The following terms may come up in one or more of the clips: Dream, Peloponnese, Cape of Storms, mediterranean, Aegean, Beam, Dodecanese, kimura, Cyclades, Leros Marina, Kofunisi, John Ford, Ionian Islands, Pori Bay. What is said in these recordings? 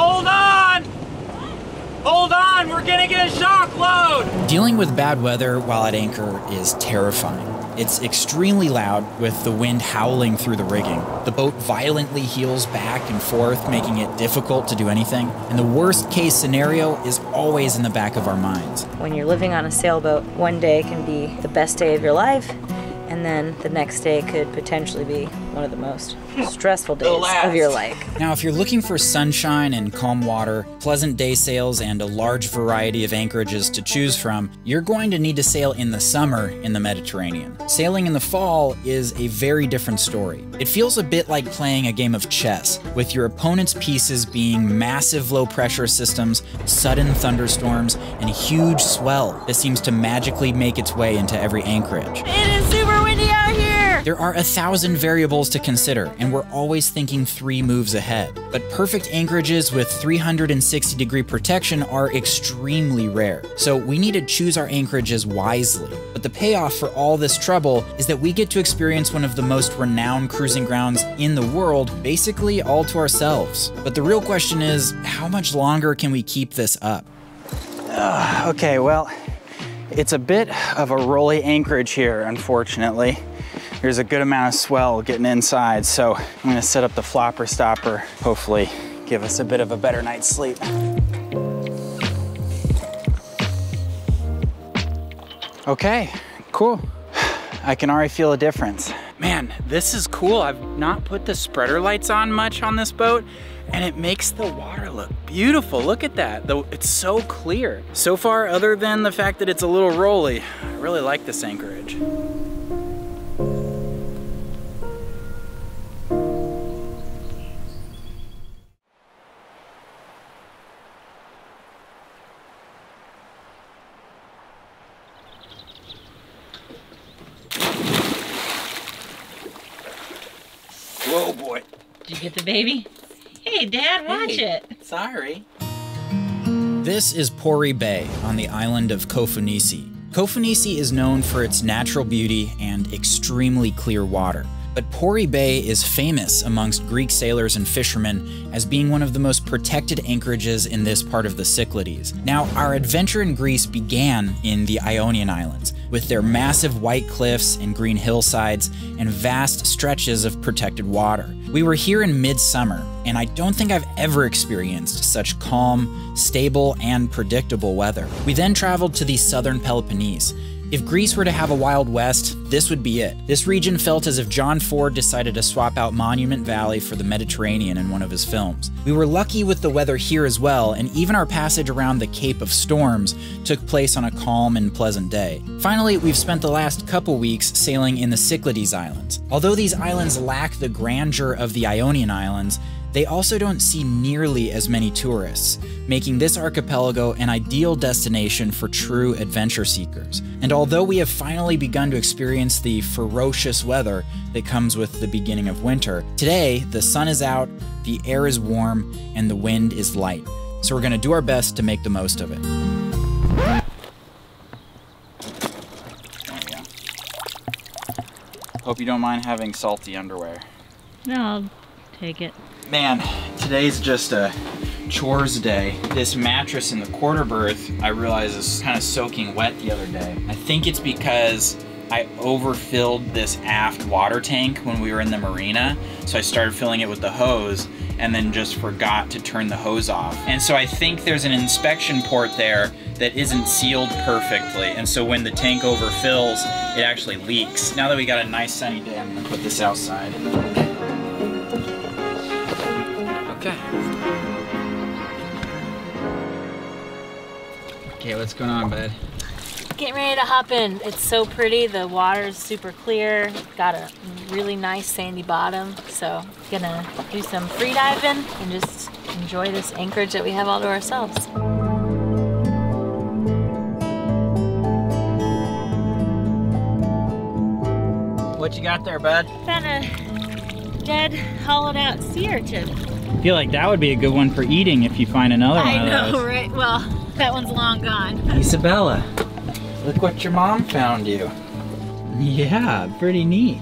Hold on! Hold on, we're gonna get a shock load! Dealing with bad weather while at anchor is terrifying. It's extremely loud, with the wind howling through the rigging. The boat violently heels back and forth, making it difficult to do anything. And the worst case scenario is always in the back of our minds. When you're living on a sailboat, one day can be the best day of your life, and then the next day could potentially be one of the most stressful days of your life. Now, if you're looking for sunshine and calm water, pleasant day sails, and a large variety of anchorages to choose from, you're going to need to sail in the summer in the Mediterranean. Sailing in the fall is a very different story. It feels a bit like playing a game of chess, with your opponent's pieces being massive low-pressure systems, sudden thunderstorms, and a huge swell that seems to magically make its way into every anchorage. It is super windy out here! There are 1,000 variables to consider, and we're always thinking 3 moves ahead. But perfect anchorages with 360-degree protection are extremely rare, so we need to choose our anchorages wisely. But the payoff for all this trouble is that we get to experience one of the most renowned cruising grounds in the world, basically all to ourselves. But the real question is, how much longer can we keep this up? Okay, well, it's a bit of a rolly anchorage here, unfortunately. There's a good amount of swell getting inside, so I'm gonna set up the flopper stopper, hopefully give us a bit of a better night's sleep. Okay, cool. I can already feel a difference. Man, this is cool. I've not put the spreader lights on much on this boat, and it makes the water look beautiful. Look at that, it's so clear. So far, other than the fact that it's a little rolly, I really like this anchorage. Whoa, boy. Did you get the baby? Hey, Dad, watch it. Sorry. This is Pori Bay on the island of Kofunisi. Kofunisi is known for its natural beauty and extremely clear water. But Pori Bay is famous amongst Greek sailors and fishermen as being one of the most protected anchorages in this part of the Cyclades. Now, our adventure in Greece began in the Ionian Islands, with their massive white cliffs and green hillsides and vast stretches of protected water. We were here in midsummer, and I don't think I've ever experienced such calm, stable, and predictable weather. We then traveled to the southern Peloponnese. If Greece were to have a Wild West, this would be it. This region felt as if John Ford decided to swap out Monument Valley for the Mediterranean in one of his films. We were lucky with the weather here as well, and even our passage around the Cape of Storms took place on a calm and pleasant day. Finally, we've spent the last couple weeks sailing in the Cyclades Islands. Although these islands lack the grandeur of the Ionian Islands, they also don't see nearly as many tourists, making this archipelago an ideal destination for true adventure seekers. And although we have finally begun to experience the ferocious weather that comes with the beginning of winter, today the sun is out, the air is warm, and the wind is light. So we're gonna do our best to make the most of it. Hope you don't mind having salty underwear. No, I'll take it. Man, today's just a chores day. This mattress in the quarter berth, I realized, is kind of soaking wet the other day. I think it's because I overfilled this aft water tank when we were in the marina, so I started filling it with the hose and then just forgot to turn the hose off. And so I think there's an inspection port there that isn't sealed perfectly, and so when the tank overfills, it actually leaks. Now that we got a nice sunny day, I'm gonna put this outside. Okay, what's going on, bud? Getting ready to hop in. It's so pretty. The water's super clear. Got a really nice sandy bottom. So gonna do some free diving and just enjoy this anchorage that we have all to ourselves. What you got there, bud? Found a dead, hollowed out sea urchin. I feel like that would be a good one for eating if you find another one. I know, right? Well. That one's long gone. Isabella, look what your mom found you. Yeah, pretty neat.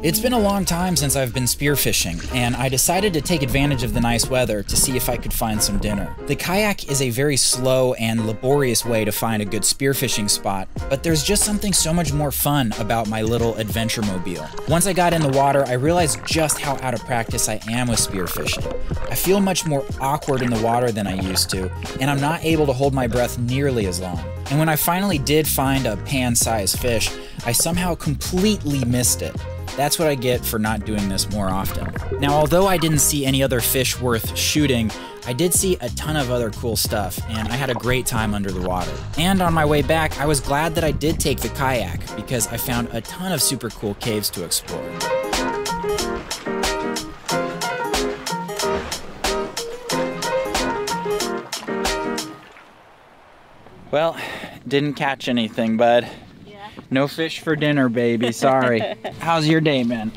It's been a long time since I've been spearfishing, and I decided to take advantage of the nice weather to see if I could find some dinner. The kayak is a very slow and laborious way to find a good spearfishing spot, but there's just something so much more fun about my little adventure mobile. Once I got in the water, I realized just how out of practice I am with spearfishing. I feel much more awkward in the water than I used to, and I'm not able to hold my breath nearly as long. And when I finally did find a pan-sized fish, I somehow completely missed it. That's what I get for not doing this more often. Now, although I didn't see any other fish worth shooting, I did see a ton of other cool stuff, and I had a great time under the water. And on my way back, I was glad that I did take the kayak, because I found a ton of super cool caves to explore. Well, didn't catch anything, bud. No fish for dinner, baby. Sorry. How's your day been?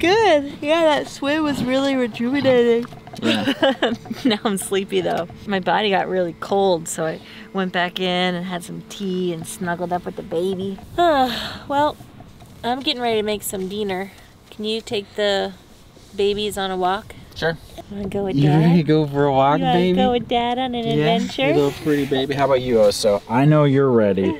Good. Yeah, that swim was really rejuvenating. Yeah. Now I'm sleepy, though. My body got really cold, so I went back in and had some tea and snuggled up with the baby. Well, I'm getting ready to make some dinner. Can you take the babies on a walk? Sure. You wanna go with Dad? You ready to go for a walk, baby? You wanna go with Dad on an adventure? Yeah, little pretty baby. How about you, Oso? I know you're ready.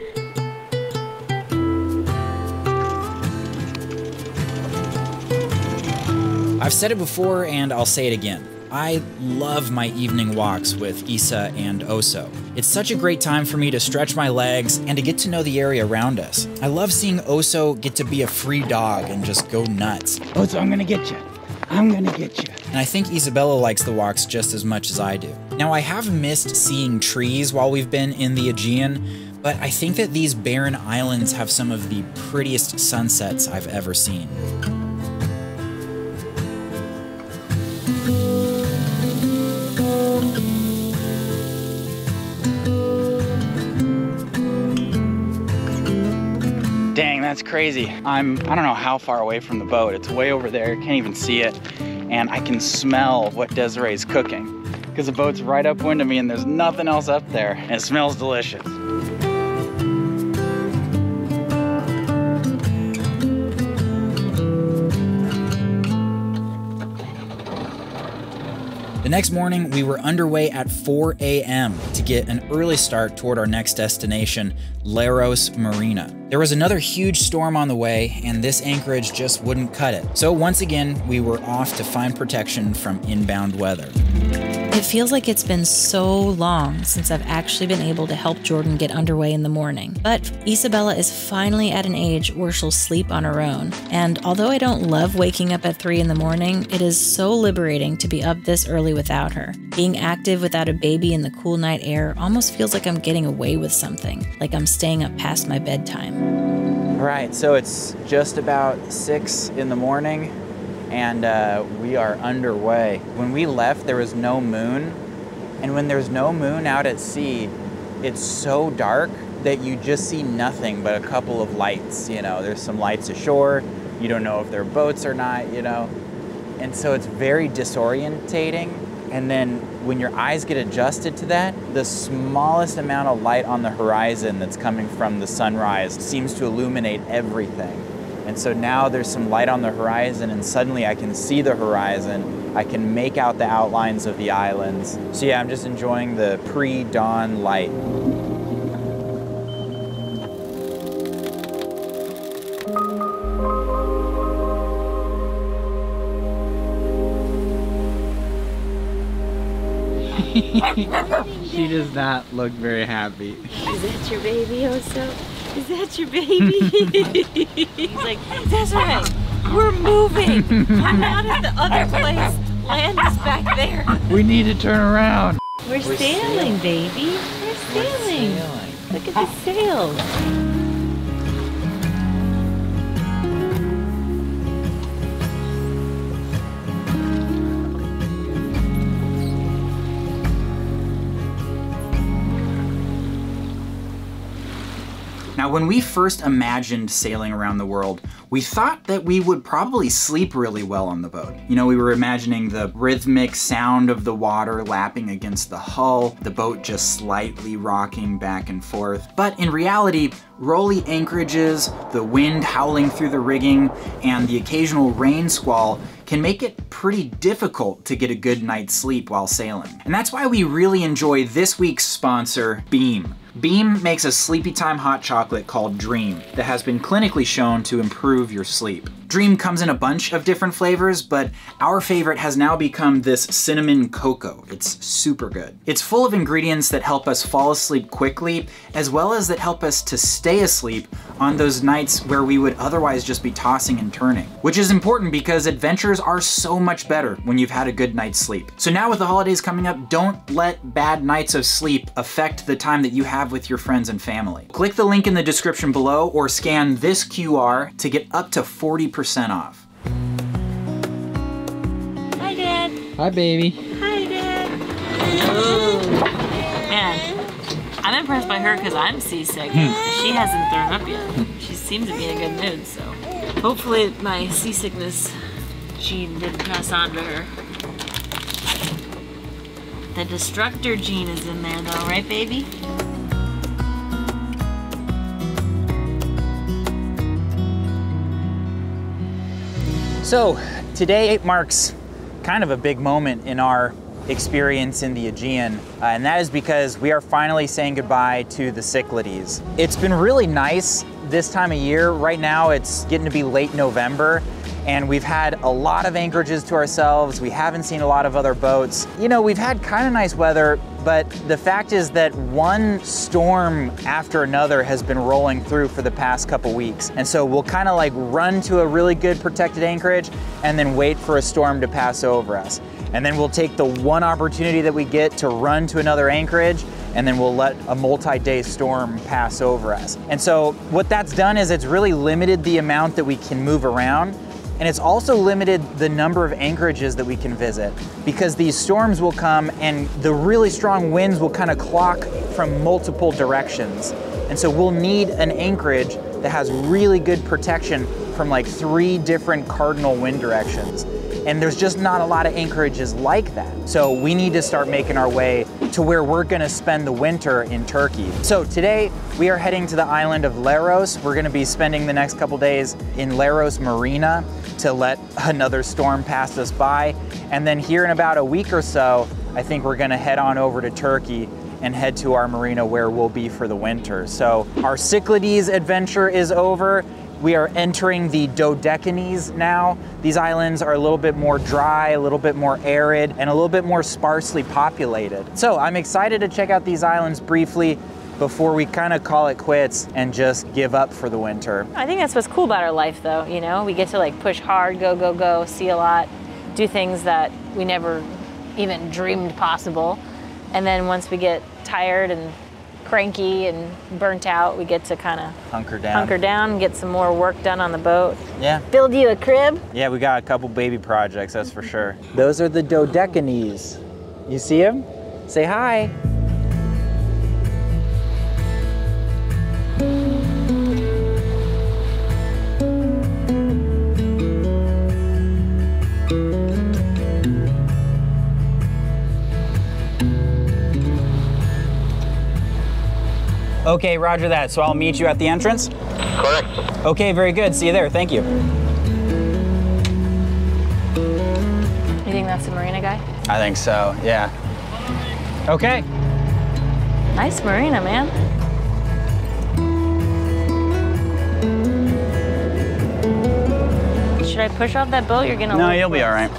I've said it before and I'll say it again. I love my evening walks with Isa and Oso. It's such a great time for me to stretch my legs and to get to know the area around us. I love seeing Oso get to be a free dog and just go nuts. Oso, I'm gonna get you. I'm gonna get you. And I think Isabella likes the walks just as much as I do. Now, I have missed seeing trees while we've been in the Aegean, but I think that these barren islands have some of the prettiest sunsets I've ever seen. Dang, that's crazy. I don't know how far away from the boat. It's way over there, can't even see it. And I can smell what Desiree's cooking, because the boat's right upwind of me and there's nothing else up there. And it smells delicious. The next morning, we were underway at 4 a.m. to get an early start toward our next destination, Leros Marina. There was another huge storm on the way, and this anchorage just wouldn't cut it. So once again, we were off to find protection from inbound weather. It feels like it's been so long since I've actually been able to help Jordan get underway in the morning. But Isabella is finally at an age where she'll sleep on her own. And although I don't love waking up at 3 in the morning, it is so liberating to be up this early without her. Being active without a baby in the cool night air almost feels like I'm getting away with something, like I'm staying up past my bedtime. All right, so it's just about 6 in the morning, and we are underway. When we left, there was no moon, and when there's no moon out at sea, it's so dark that you just see nothing but a couple of lights. You know, there's some lights ashore, you don't know if they're boats or not, you know, and so it's very disorientating. And then when your eyes get adjusted to that, the smallest amount of light on the horizon that's coming from the sunrise seems to illuminate everything. And so now there's some light on the horizon, and suddenly I can see the horizon. I can make out the outlines of the islands. So yeah, I'm just enjoying the pre-dawn light. She does not look very happy. Is that your baby, Oso? Is that your baby? He's like, that's right, we're moving. We're not at the other place. Land is back there. We need to turn around. We're sailing, baby. We're sailing. Look at the sails. Now, when we first imagined sailing around the world, we thought that we would probably sleep really well on the boat. You know, we were imagining the rhythmic sound of the water lapping against the hull, the boat just slightly rocking back and forth. But in reality, rolly anchorages, the wind howling through the rigging, and the occasional rain squall can make it pretty difficult to get a good night's sleep while sailing. And that's why we really enjoy this week's sponsor, Beam. Beam makes a sleepy time hot chocolate called Dream that has been clinically shown to improve your sleep. Dream comes in a bunch of different flavors, but our favorite has now become this cinnamon cocoa. It's super good. It's full of ingredients that help us fall asleep quickly, as well as that help us to stay asleep on those nights where we would otherwise just be tossing and turning, which is important because adventures are so much better when you've had a good night's sleep. So now with the holidays coming up, don't let bad nights of sleep affect the time that you have with your friends and family. Click the link in the description below or scan this QR to get up to 40% off. Hi, Dad. Hi, baby. Hi, Dad. And I'm impressed by her because I'm seasick. She hasn't thrown up yet. She seems to be in a good mood, so hopefully my seasickness gene didn't pass on to her. The destructor gene is in there though, right, baby? So today it marks kind of a big moment in our experience in the Aegean, and that is because we are finally saying goodbye to the Cyclades. It's been really nice this time of year. Right now it's getting to be late November, and we've had a lot of anchorages to ourselves. We haven't seen a lot of other boats. You know, we've had kind of nice weather, but the fact is that one storm after another has been rolling through for the past couple weeks. And so we'll kind of like run to a really good protected anchorage and then wait for a storm to pass over us. And then we'll take the one opportunity that we get to run to another anchorage, and then we'll let a multi-day storm pass over us. And so what that's done is it's really limited the amount that we can move around. And it's also limited the number of anchorages that we can visit, because these storms will come and the really strong winds will kind of clock from multiple directions. And so we'll need an anchorage that has really good protection from like 3 different cardinal wind directions. And there's just not a lot of anchorages like that. So we need to start making our way to where we're gonna spend the winter in Turkey. So today we are heading to the island of Leros. We're gonna be spending the next couple days in Leros Marina to let another storm pass us by. And then here in about a week or so, I think we're gonna head on over to Turkey and head to our marina where we'll be for the winter. So our Cyclades adventure is over. We are entering the Dodecanese now. These islands are a little bit more dry, a little bit more arid, and a little bit more sparsely populated. So I'm excited to check out these islands briefly before we kind of call it quits and just give up for the winter. I think that's what's cool about our life though, you know? We get to like push hard, go, go, go, see a lot, do things that we never even dreamed possible. And then once we get tired and cranky and burnt out, we get to kind of hunker down, get some more work done on the boat. Yeah. Build you a crib. Yeah, we got a couple baby projects, that's for sure. Those are the Dodecanese. You see them? Say hi. Okay, roger that. So I'll meet you at the entrance? Correct. Okay, very good. See you there. Thank you. You think that's the marina guy? I think so, yeah. Okay. Nice marina, man. Should I push off that boat? You're getting a little close. No, you'll be all right.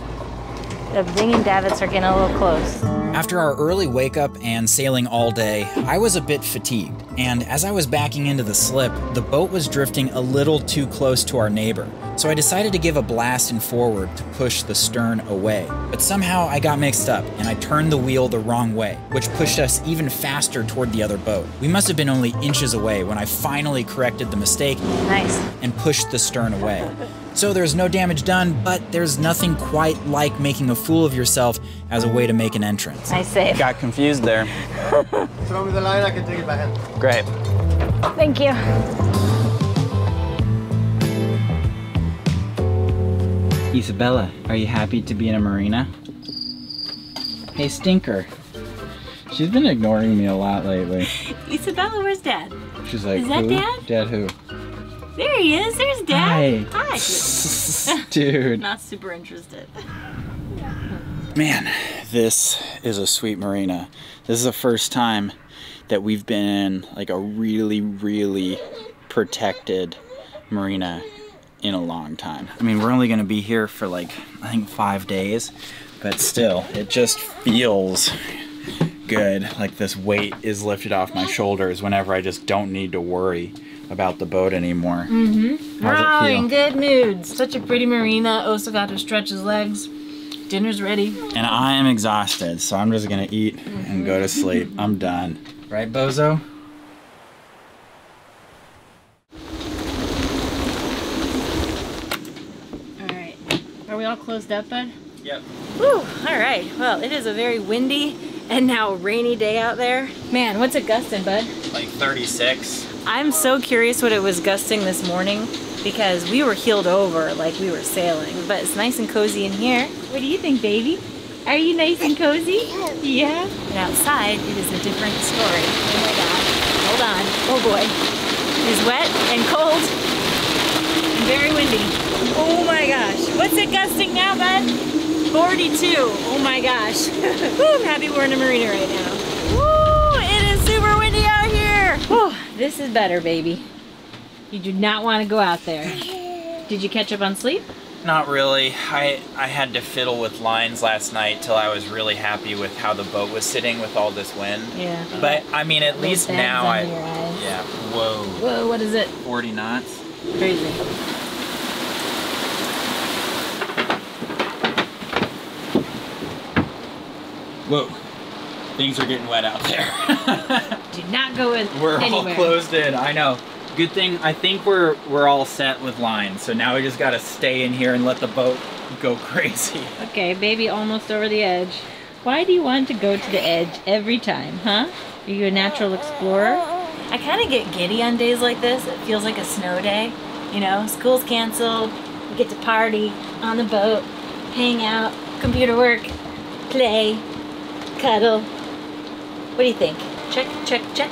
The dinghy davits are getting a little close. After our early wake up and sailing all day, I was a bit fatigued, and as I was backing into the slip, the boat was drifting a little too close to our neighbor, so I decided to give a blast and forward to push the stern away. But somehow I got mixed up, and I turned the wheel the wrong way, which pushed us even faster toward the other boat. We must have been only inches away when I finally corrected the mistake and pushed the stern away. So there's no damage done, but there's nothing quite like making a fool of yourself as a way to make an entrance. I say. Got confused there. Throw me the line, I can take it by hand. Great. Thank you. Isabella, are you happy to be in a marina? Hey, Stinker. She's been ignoring me a lot lately. Isabella, where's Dad? She's like, is that who? Dad? Dad who? There he is, there's Dad. Hi. Hi. Dude. Not super interested. Man, this is a sweet marina. This is the first time that we've been in like a really, really protected marina in a long time. I mean, we're only gonna be here for like, I think 5 days, but still, it just feels good. Like this weight is lifted off my shoulders whenever I just don't need to worry about the boat anymore. Mm-hmm. Wow, in good mood. Such a pretty marina. Osa got to stretch his legs. Dinner's ready. And I am exhausted, so I'm just gonna eat and go to sleep. I'm done. Right, Bozo? Alright. Are we all closed up, bud? Yep. Woo! Alright. Well, it is a very windy and now rainy day out there. Man, what's it gusting, bud? Like 36. I'm so curious what it was gusting this morning because we were heeled over like we were sailing. But it's nice and cozy in here. What do you think, baby? Are you nice and cozy? Yeah. And outside, it is a different story. Oh my God. Hold on. Oh boy. It is wet and cold and very windy. Oh my gosh. What's it gusting now, bud? 42. Oh my gosh. Woo, I'm happy we're in a marina right now. Woo, it is super windy out here. Woo, this is better, baby. You do not want to go out there. Did you catch up on sleep? Not really. I had to fiddle with lines last night till I was really happy with how the boat was sitting with all this wind. Yeah. But I mean, at least now I... Yeah. Whoa. Whoa, what is it? 40 knots. Crazy. Whoa. Things are getting wet out there. Do not go in anywhere. We're all closed in, I know. Good thing, I think we're all set with lines, so now we just gotta stay in here and let the boat go crazy. Okay, baby almost over the edge. Why do you want to go to the edge every time, huh? Are you a natural explorer? I kind of get giddy on days like this. It feels like a snow day. You know, school's canceled, we get to party on the boat, hang out, computer work, play, cuddle. What do you think? Check, check, check.